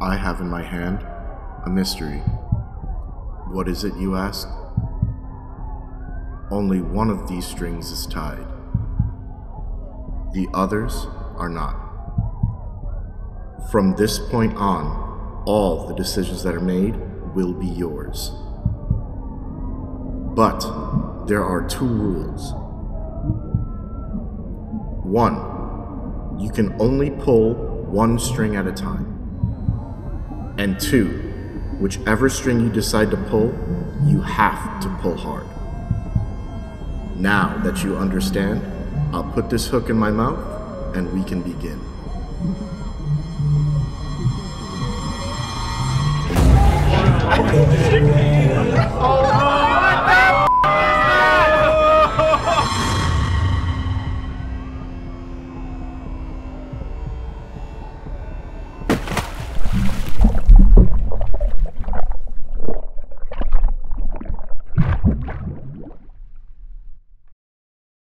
I have in my hand a mystery. What is it, you ask? Only one of these strings is tied. The others are not. From this point on, all the decisions that are made will be yours. But there are two rules. One, you can only pull one string at a time. And two, whichever string you decide to pull, you have to pull hard. Now that you understand, I'll put this hook in my mouth and we can begin.